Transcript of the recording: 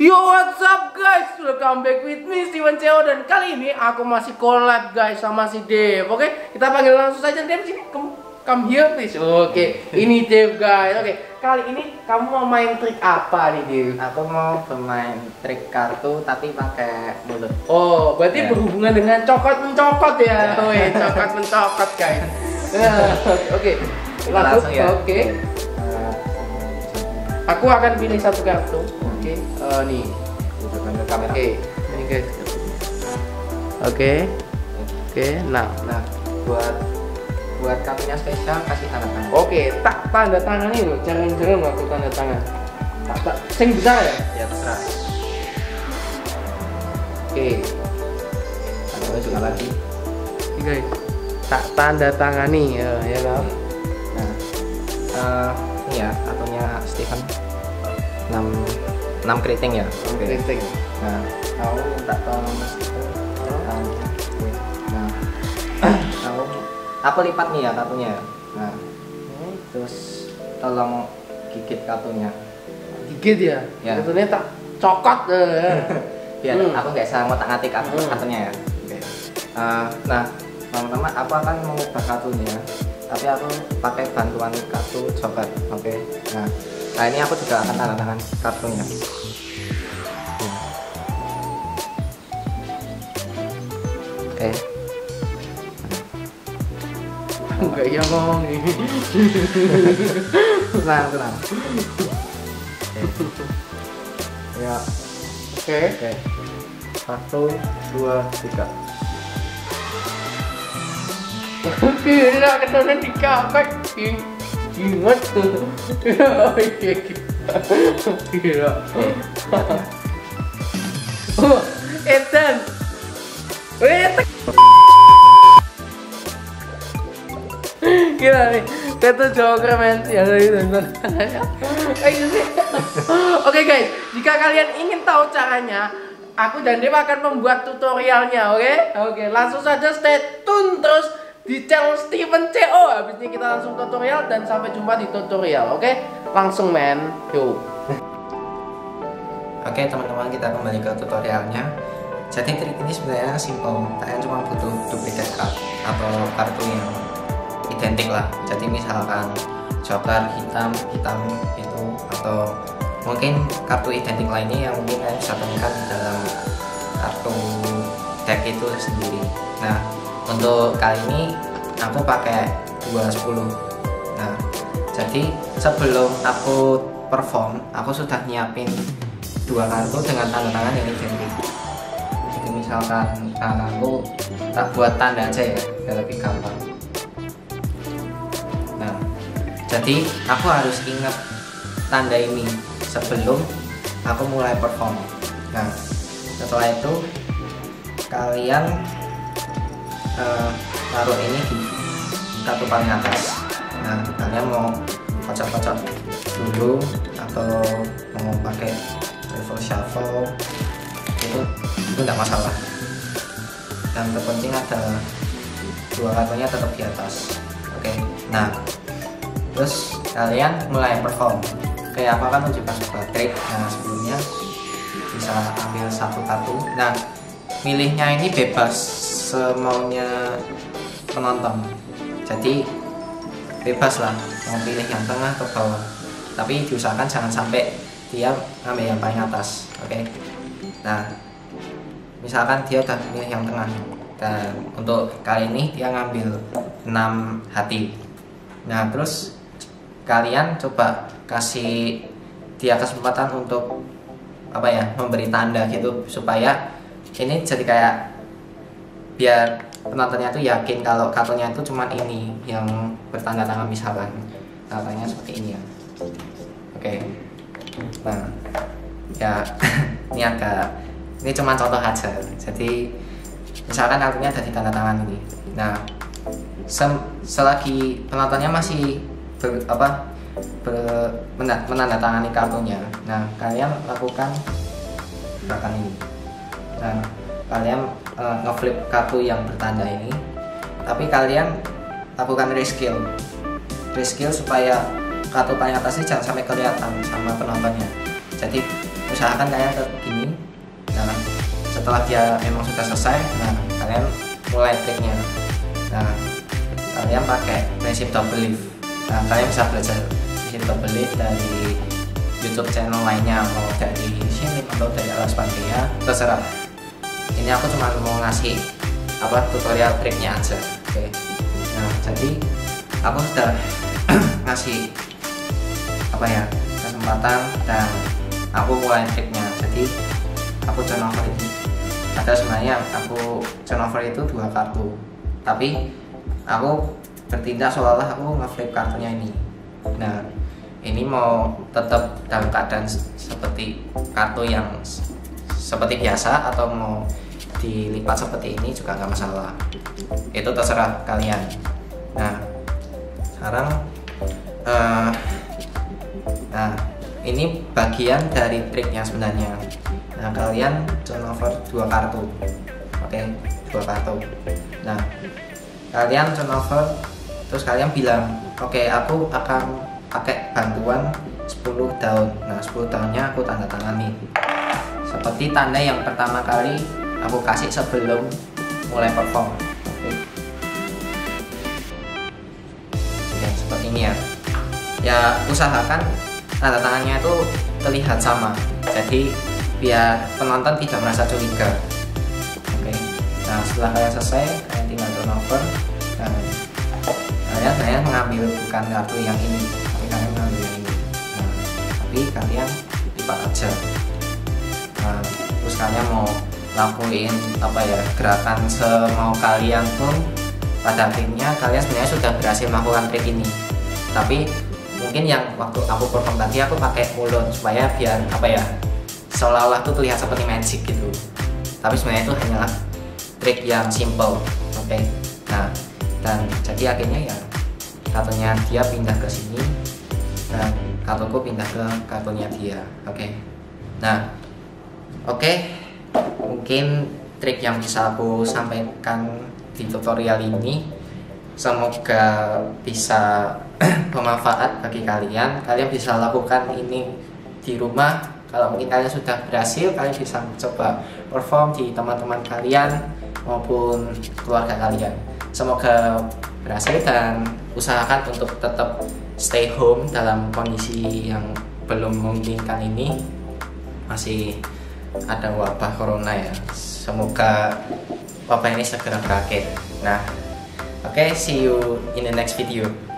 Yo, what's up guys? Welcome back with me, Steven Co. Dan kali ini aku masih collab guys sama si Dev. Oke, kita panggil langsung saja Dev sini. Come here please. Oke, ini Dev guys. Oke, kali ini kamu mau main trik apa nih Dev? Aku mau bermain trik kartu tapi pakai mulut. Oh, berarti berhubungan dengan cokot-mencokot ya? Woi, cokot-mencokot guys. Oke, langsung ya. Oke, aku akan pilih satu kartu. Oke, nih. Oke, ini guys. Oke. Nah, buat kartunya spesial kasih tanda tangan. Oke, tak tanda tangan ini loh. Jangan aku tanda tangan. Tak. Sing besar ya? Ya terserah. Oke. Ada juga lagi. Ini guys. Tak tanda tangan nih, ya kan? Nah, ini ya kartunya Steven. 6 keriting ya? 6 keriting. Nah, kau minta tolong Mas itu. Nah, kau aku lipat nih ya kartunya. Nah, terus tolong gigit kartunya. Gigit ya? Ya. Kartunya tak cokot. Biar aku nggak salah ngotak-ngatik kartunya ya. Nah, teman-teman, aku akan mengubah kartunya. Tapi aku pakai bantuan kartu coklat. Oke. Nah, ini aku juga akan tanda tangan kartunya. Oke. Enggak ya ngomong nih. Tenang. Ya. Oke. 1, 2, 3. Oke, udah ketemu di comeback. Ingat tuh. Gila. Oh, Ethan. Gila nih. Itu joker men. Ya nonton. Oke guys, jika kalian ingin tahu caranya, aku dan Dewa akan membuat tutorialnya, oke? Oke, langsung saja stay tune terus di channel Steven Co. Habis ini kita langsung tutorial dan sampai jumpa di tutorial. Oke, langsung men. Yo. Oke, teman-teman, kita kembali ke tutorialnya. Jadi trik ini sebenarnya simple. Kalian cuma butuh duplikat kartu atau kartu yang identik lah. Jadi misalkan joker hitam itu, atau mungkin kartu identik lainnya yang mungkin kalian bisa temukan dalam kartu deck itu sendiri. Nah, untuk kali ini aku pakai 210. Nah, jadi sebelum aku perform, aku sudah nyiapin 2 kartu dengan tanda tangan yang identik. Jadi misalkan tanganku tak buat tanda aja ya, biar lebih gampang. Nah, jadi aku harus ingat tanda ini sebelum aku mulai perform. Nah, setelah itu kalian taruh ini di kartu paling atas. Nah, kalian mau kocok-kocok dulu atau mau pakai reverse shuffle itu tidak masalah. Dan terpenting adalah 2 kartunya tetap di atas. Oke. Nah, terus kalian mulai perform. Kayak apa kan menunjukkan sebuah trik. Nah, sebelumnya bisa ambil satu kartu. Nah, milihnya ini bebas semaunya penonton, jadi bebas lah mau pilih yang tengah atau bawah, tapi diusahakan jangan sampai dia ngambil yang paling atas. Oke. Nah, misalkan dia udah pilih yang tengah, dan untuk kali ini dia ngambil 6 hati. Nah, terus kalian coba kasih dia kesempatan untuk apa ya, memberi tanda gitu, supaya ini jadi kayak biar penontonnya tuh yakin kalau kartunya itu cuman ini yang bertanda tangan. Misalkan katanya seperti ini ya. Oke. Nah, ya ini cuma contoh aja. Jadi misalkan kartunya ada di tanda tangan ini. Nah, selagi penontonnya masih menandatangani kartunya, nah kalian lakukan gerakan ini. Nah, kalian ngeflip kartu yang bertanda ini, tapi kalian lakukan reskill supaya kartu paling atasnya jangan sampai kelihatan sama penontonnya. Jadi usahakan kalian tetap gini. Nah, setelah dia memang sudah selesai, nah kalian mulai triknya. Nah, kalian pakai prinsip double lift. Nah, kalian bisa belajar prinsip double lift dari YouTube channel lainnya, mau dari sini atau dari alas panggilnya, terserah. Ini aku cuma mau ngasih apa tutorial triknya aja. Oke. Nah, jadi aku sudah ngasih apa ya kesempatan dan aku mulai triknya. Jadi aku turnover itu ada sebenarnya, aku turnover itu 2 kartu, tapi aku bertindak seolah-olah aku ngeflip kartunya ini. Nah, ini mau tetap dalam keadaan seperti kartu yang seperti biasa atau mau dilipat seperti ini juga nggak masalah, itu terserah kalian. Nah, sekarang nah ini bagian dari triknya sebenarnya. Nah, kalian turnover 2 kartu, oke, 2 kartu. Nah, kalian turnover terus kalian bilang, oke, aku akan pakai bantuan 10 daun. Nah, 10 daunnya aku tanda tangani seperti tanda yang pertama kali aku kasih sebelum mulai perform. Oke, seperti ini ya. Ya, usahakan tanda tangannya itu terlihat sama, jadi biar penonton tidak merasa curiga. Oke, nah setelah kalian selesai, kalian tinggal turnover dan kalian mengambil bukan kartu yang ini, tapi kalian mengambil yang ini. Nah, tapi kalian lipat aja. Nah, terus kalian mau lakuin apa ya gerakan semau kalian pun, pada akhirnya kalian sebenarnya sudah berhasil melakukan trik ini. Tapi mungkin yang waktu aku perform tadi aku pakai mulut supaya biar apa ya seolah-olah tuh terlihat seperti magic gitu, tapi sebenarnya itu hanyalah trik yang simple. Oke. Nah, dan jadi akhirnya ya kartunya dia pindah ke sini dan kartuku pindah ke kartunya dia. Oke. Nah, oke, mungkin trik yang bisa aku sampaikan di tutorial ini semoga bisa bermanfaat bagi kalian. Kalian bisa lakukan ini di rumah. Kalau mungkin kalian sudah berhasil, kalian bisa coba perform di teman-teman kalian maupun keluarga kalian. Semoga berhasil dan usahakan untuk tetap stay home dalam kondisi yang belum memungkinkan ini, masih ada wabah corona ya. Semoga wabah ini segera berakhir. Nah, oke, see you in the next video.